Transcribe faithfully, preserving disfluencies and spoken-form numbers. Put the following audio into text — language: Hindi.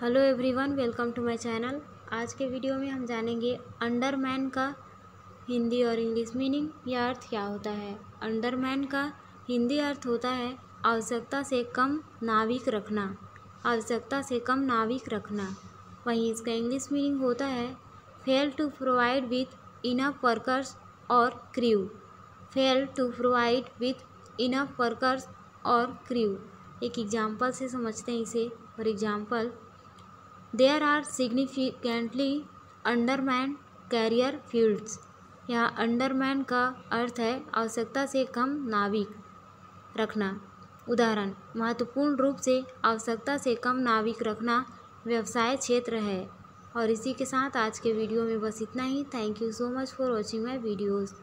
Hello everyone, welcome to my channel. आज के वीडियो में हम जानेंगे अंडरमैन का हिंदी और इंग्लिश मीनिंग या अर्थ क्या होता है। अंडरमैन का हिंदी अर्थ होता है आवश्यकता से कम नाविक रखना, आवश्यकता से कम नाविक रखना। वहीं इसका इंग्लिश मीनिंग होता है fail to provide with enough workers और crew, fail to provide with enough workers और क्रू। एक एग्जाम्पल से समझते हैं इसे। For example, there are significantly undermanned career fields. यहाँ अंडरमैन का अर्थ है आवश्यकता से कम नाविक रखना। उदाहरण, महत्वपूर्ण रूप से आवश्यकता से कम नाविक रखना व्यवसाय क्षेत्र है। और इसी के साथ आज के वीडियो में बस इतना ही। Thank you so much for watching my videos.